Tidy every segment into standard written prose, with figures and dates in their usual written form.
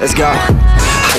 let's go. I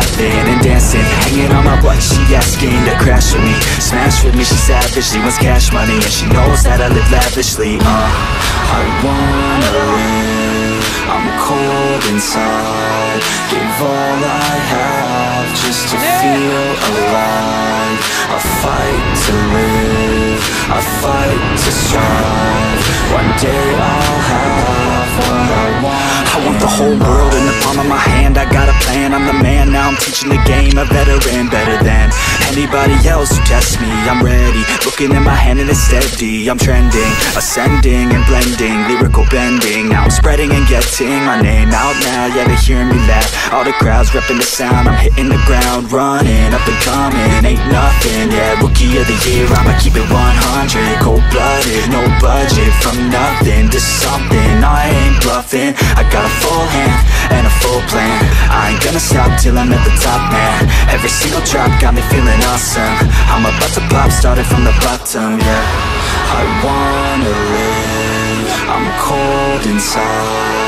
and dancing, hanging on my butt. She asking to crash with me, smash with me. She's savage, she wants cash money and she knows that I live lavishly. I wanna live, I'm cold inside. Give all I have just to feel alive. I fight to live, I fight to strive. One day I'll have what I want. I want the whole world in the palm of my hand. I got a plan, I'm the man, now I'm teaching the game. A veteran, better than anybody else who tests me. I'm ready, looking at my hand and it's steady. I'm trending, ascending and blending, lyrical bending. Now I'm spreading and getting my name out now. Yeah, they hearing me laugh, all the crowds repping the sound. I'm hitting the ground, running, up and coming, ain't nothing. Yeah, rookie of the year, I'ma keep it 100. Cold-blooded, no budget, from nothing to something. I ain't bluffing, I got a full hand and a full plan. I ain't gonna stop till I'm at the top, man. Every single drop got me feeling awesome. I'm about to pop, started from the bottom, yeah. I wanna live, I'm cold inside.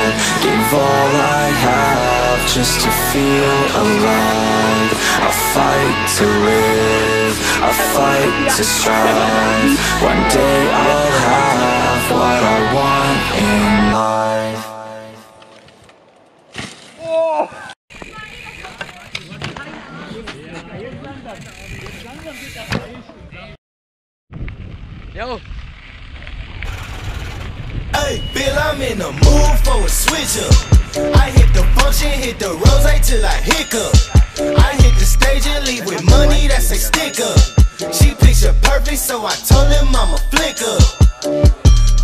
Give all I have just to feel alive. I fight to live, I fight to strive. One day I'll have what I want in life. Yo. Hey, Bill, I'm in the mood for a switch up. I hit the punch and hit the rose till I hiccup. I hit the stage and leave with money, that's a stick up. She picture perfect, so I told him I'm a flick up.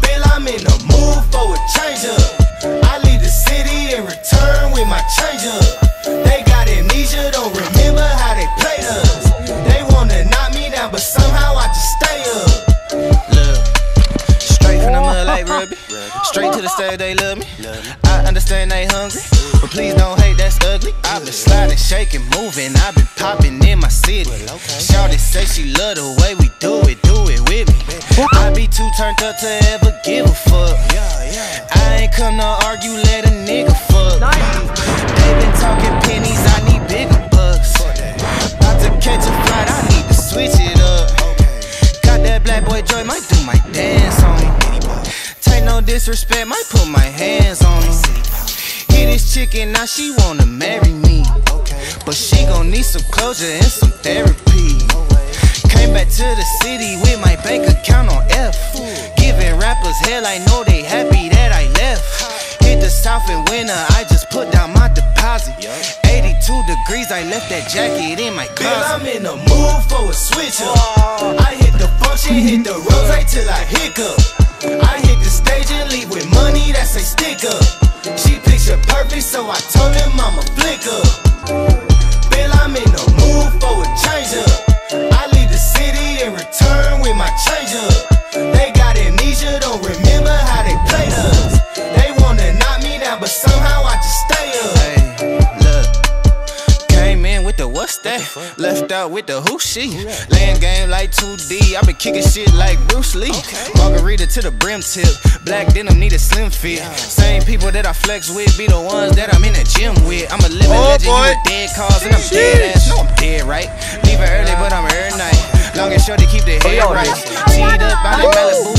Bill, I'm in the mood for a change up. I leave the city and return with my change up. They got amnesia, don't remember how they played us. They wanna knock me down, but somehow I just stay up. Look, straight from the mud like rugby. Straight to the stage, they love me. I understand they hungry, but please don't hate, that's ugly. I've been sliding, shaking, moving, I've been popping in my city. Shawty say she love the way we do it with me. I be too turned up to ever give a fuck. I ain't come to argue, let a nigga fuck. They been talking pennies, I need bigger bucks. To catch a flight, I need to switch it up. Got that black boy joy, might do my dance on me. Take no disrespect, might put my hands on me. Hit this chicken, now she wanna marry me, but she gon' need some closure and some therapy. Came back to the city with my bank account on F. Giving rappers hell, I know they happy that I left. Hit the south in winter, I just put down my deposit. 82 degrees, I left that jacket in my closet. Bill, I'm in the mood for a switch up. I hit the function, hit the rose till I hiccup. I hit the stage and leave with money, that's a stick up. She picture perfect, so I told him I'm a flick up. Bill, I'm in the mood for a change up. I leave the city and return with my change up. They got amnesia, don't remember how they played us. They wanna knock me down, but somehow I just stay up. What's that? Left out with the who she. Land game like 2D. I been kicking shit like Bruce Lee. Margarita to the brim tip. Black denim need a slim fit. Same people that I flex with be the ones that I'm in the gym with. I'm a living legend, you a dead cause, and I'm dead ass. No, I'm dead, right? Leaving early, but I'm here night. Long and short to keep the head right. Teed up, I'm in Malibu.